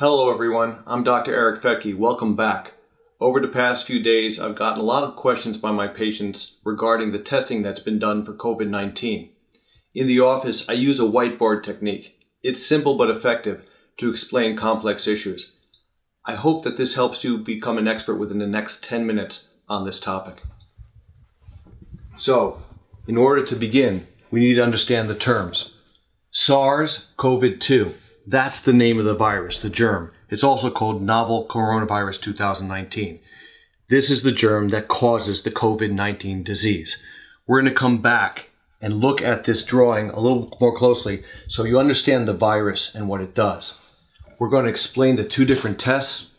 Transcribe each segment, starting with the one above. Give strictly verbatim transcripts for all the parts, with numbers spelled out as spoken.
Hello everyone, I'm Doctor Eric Fethke. Welcome back. Over the past few days, I've gotten a lot of questions by my patients regarding the testing that's been done for COVID nineteen. In the office, I use a whiteboard technique. It's simple but effective to explain complex issues. I hope that this helps you become an expert within the next ten minutes on this topic. So, in order to begin, we need to understand the terms. SARS COVID two. That's the name of the virus, the germ. It's also called novel coronavirus two thousand nineteen. This is the germ that causes the COVID nineteen disease. We're going to come back and look at this drawing a little more closely so you understand the virus and what it does. We're going to explain the two different tests,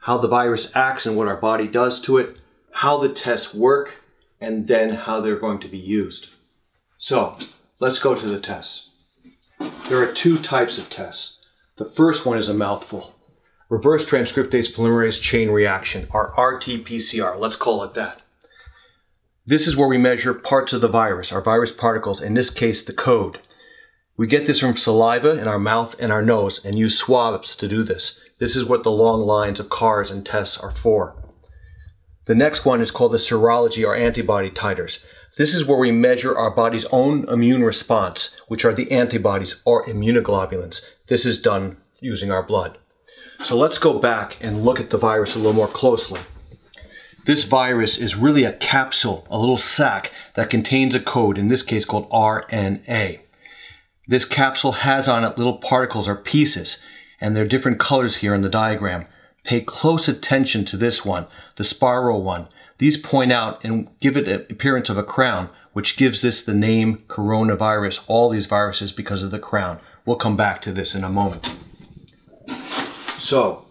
how the virus acts and what our body does to it, how the tests work, and then how they're going to be used. So, let's go to the tests. There are two types of tests. The first one is a mouthful. Reverse transcriptase polymerase chain reaction, or R T P C R, let's call it that. This is where we measure parts of the virus, our virus particles, in this case the code. We get this from saliva in our mouth and our nose and use swabs to do this. This is what the long lines of cars and tests are for. The next one is called the serology or antibody titers. This is where we measure our body's own immune response, which are the antibodies or immunoglobulins. This is done using our blood. So let's go back and look at the virus a little more closely. This virus is really a capsule, a little sac that contains a code, in this case called R N A. This capsule has on it little particles or pieces, and they're different colors here in the diagram. Pay close attention to this one, the spiral one. These point out and give it an appearance of a crown, which gives this the name coronavirus, all these viruses because of the crown. We'll come back to this in a moment. So,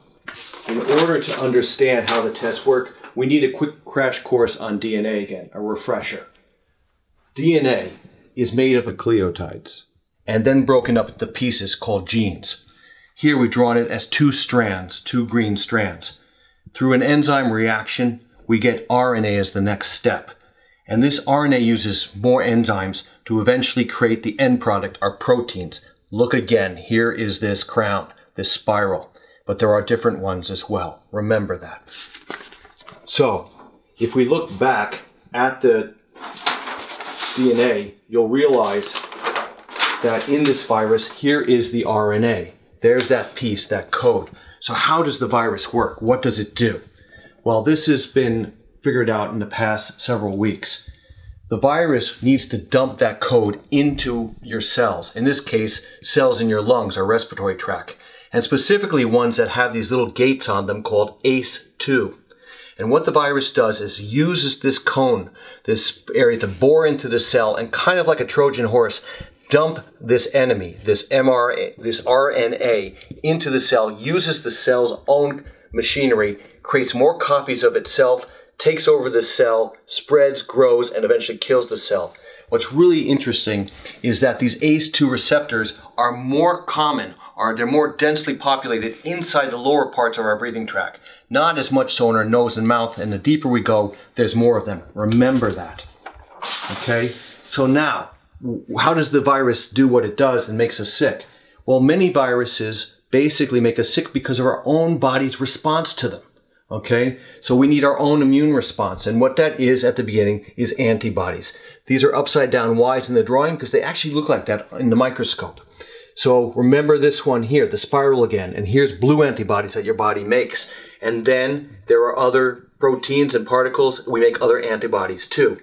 in order to understand how the tests work, we need a quick crash course on D N A again, a refresher. D N A is made of nucleotides and then broken up into pieces called genes. Here we've drawn it as two strands, two green strands. Through an enzyme reaction, we get R N A as the next step. And this R N A uses more enzymes to eventually create the end product, our proteins. Look again, here is this crown, this spiral, but there are different ones as well. Remember that. So, if we look back at the D N A, you'll realize that in this virus, here is the R N A. There's that piece, that code. So how does the virus work? What does it do? Well, this has been figured out in the past several weeks. The virus needs to dump that code into your cells. In this case, cells in your lungs or respiratory tract, and specifically ones that have these little gates on them called A C E two. And what the virus does is uses this cone, this area, to bore into the cell and kind of like a Trojan horse, dump this enemy, this mRNA, this R N A into the cell, uses the cell's own machinery, creates more copies of itself, takes over the cell, spreads, grows, and eventually kills the cell. What's really interesting is that these A C E two receptors are more common, or they're more densely populated inside the lower parts of our breathing tract. Not as much so in our nose and mouth, and the deeper we go, there's more of them. Remember that. Okay? So now, how does the virus do what it does and makes us sick? Well, many viruses basically make us sick because of our own body's response to them. Okay, so we need our own immune response, and what that is at the beginning is antibodies. These are upside down Y's in the drawing because they actually look like that in the microscope. So remember this one here, the spiral again, and here's blue antibodies that your body makes. And then there are other proteins and particles, we make other antibodies too.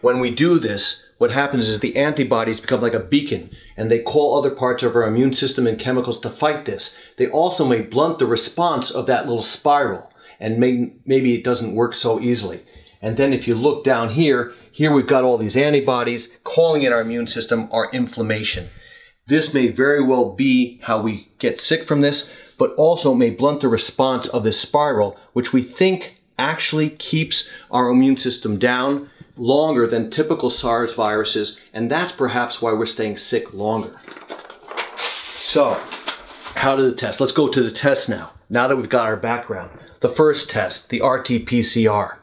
When we do this, what happens is the antibodies become like a beacon, and they call other parts of our immune system and chemicals to fight this. They also may blunt the response of that little spiral, and may, maybe it doesn't work so easily. And then if you look down here, here we've got all these antibodies calling in our immune system, our inflammation. This may very well be how we get sick from this, but also may blunt the response of this spiral, which we think actually keeps our immune system down longer than typical SARS viruses, and that's perhaps why we're staying sick longer. So, how do the tests? Let's go to the tests now, now that we've got our background. The first test, the R T P C R.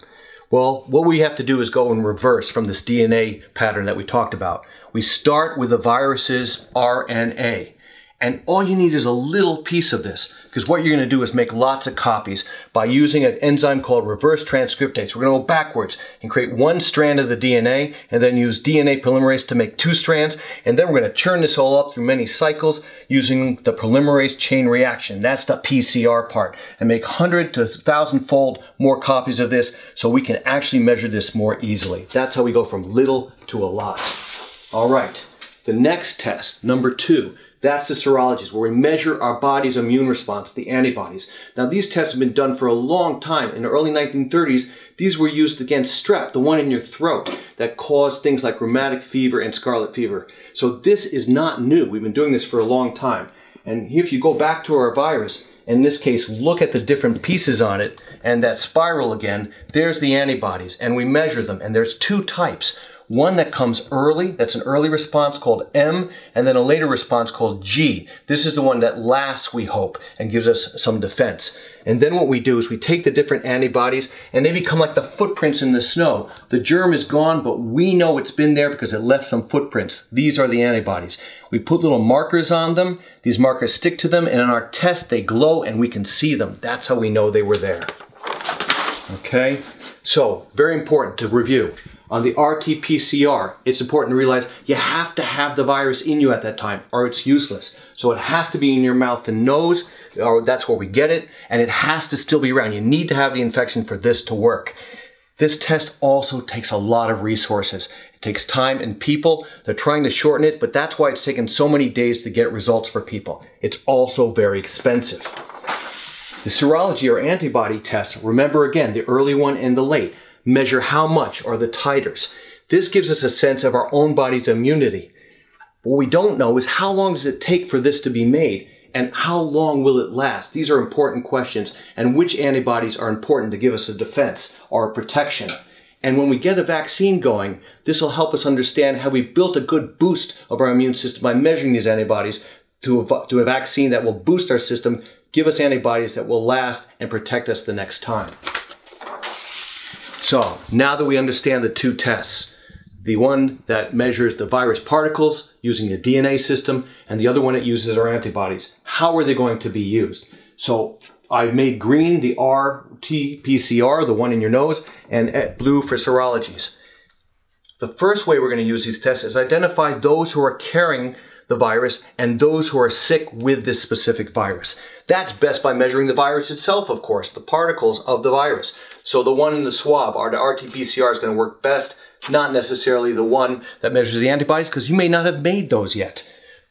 Well, what we have to do is go in reverse from this D N A pattern that we talked about. We start with the virus's R N A, and all you need is a little piece of this. because what you're going to do is make lots of copies by using an enzyme called reverse transcriptase. We're going to go backwards and create one strand of the D N A and then use D N A polymerase to make two strands, and then we're going to churn this all up through many cycles using the polymerase chain reaction. That's the P C R part, and make one hundred to one thousand fold more copies of this so we can actually measure this more easily. That's how we go from little to a lot. All right, the next test, number two, that's the serologies, where we measure our body's immune response, the antibodies. Now, these tests have been done for a long time. In the early nineteen thirties, these were used against strep, the one in your throat that caused things like rheumatic fever and scarlet fever. So this is not new. We've been doing this for a long time. And if you go back to our virus, in this case, look at the different pieces on it, and that spiral again, there's the antibodies, and we measure them, and there's two types. One that comes early, that's an early response called M, and then a later response called G. This is the one that lasts, we hope, and gives us some defense. And then what we do is we take the different antibodies and they become like the footprints in the snow. The germ is gone, but we know it's been there because it left some footprints. These are the antibodies. We put little markers on them. These markers stick to them, and in our test they glow and we can see them. That's how we know they were there. Okay, so very important to review. On the R T P C R, it's important to realize you have to have the virus in you at that time or it's useless. So it has to be in your mouth and nose, or that's where we get it, and it has to still be around. You need to have the infection for this to work. This test also takes a lot of resources. It takes time and people. They're trying to shorten it, but that's why it's taken so many days to get results for people. It's also very expensive. The serology or antibody test, remember again, the early one and the late. Measure how much are the titers. This gives us a sense of our own body's immunity. What we don't know is how long does it take for this to be made, and how long will it last? These are important questions, and which antibodies are important to give us a defense or a protection. And when we get a vaccine going, this will help us understand how we built a good boost of our immune system by measuring these antibodies to a, to a vaccine that will boost our system, give us antibodies that will last and protect us the next time. So now that we understand the two tests, the one that measures the virus particles using the D N A system and the other one that uses our antibodies, how are they going to be used? So I've made green the R T P C R, the one in your nose, and blue for serologies. The first way we're going to use these tests is identify those who are carrying the virus and those who are sick with this specific virus. That's best by measuring the virus itself, of course, the particles of the virus. So the one in the swab, or the R T P C R, is going to work best, not necessarily the one that measures the antibodies, because you may not have made those yet.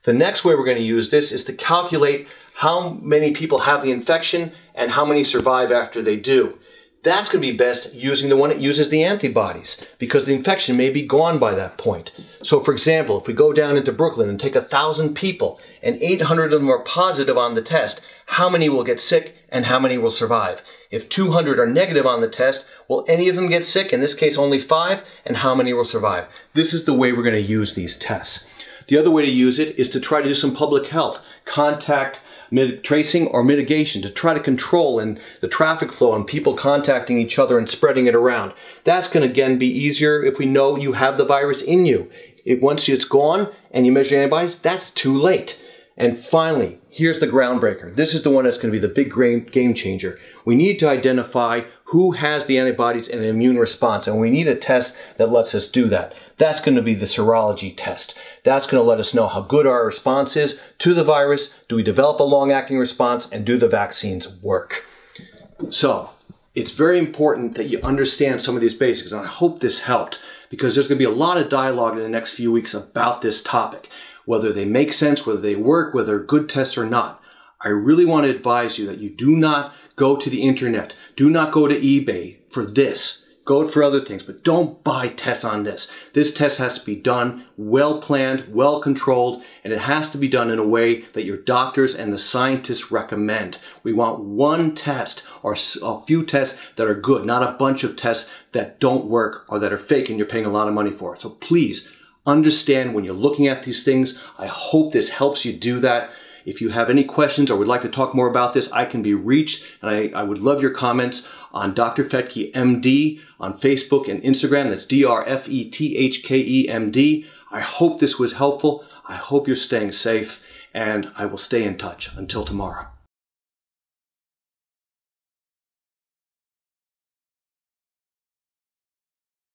The next way we're going to use this is to calculate how many people have the infection and how many survive after they do. That's going to be best using the one that uses the antibodies, because the infection may be gone by that point. So for example, if we go down into Brooklyn and take one thousand people and eight hundred of them are positive on the test, how many will get sick and how many will survive? If two hundred are negative on the test, will any of them get sick? In this case, only five, and how many will survive? This is the way we're going to use these tests. The other way to use it is to try to do some public health, contact tracing or mitigation, to try to control in the traffic flow and people contacting each other and spreading it around. That's going to, again, be easier if we know you have the virus in you. It, once it's gone and you measure antibodies, that's too late. And finally, here's the groundbreaker. This is the one that's going to be the big game changer. We need to identify who has the antibodies and an immune response, and we need a test that lets us do that. That's going to be the serology test. That's going to let us know how good our response is to the virus. Do we develop a long-acting response, and do the vaccines work? So it's very important that you understand some of these basics, and I hope this helped, because there's going to be a lot of dialogue in the next few weeks about this topic, whether they make sense, whether they work, whether they're good tests or not. I really want to advise you that you do not go to the internet. Do not go to eBay for this. Go for other things, but don't buy tests on this. This test has to be done well-planned, well-controlled, and it has to be done in a way that your doctors and the scientists recommend. We want one test or a few tests that are good, not a bunch of tests that don't work or that are fake and you're paying a lot of money for it. So please, understand when you're looking at these things. I hope this helps you do that. If you have any questions or would like to talk more about this, I can be reached, and I, I would love your comments on Doctor Fethke M D on Facebook and Instagram. That's D R F E T H K E M D. I hope this was helpful. I hope you're staying safe, and I will stay in touch until tomorrow.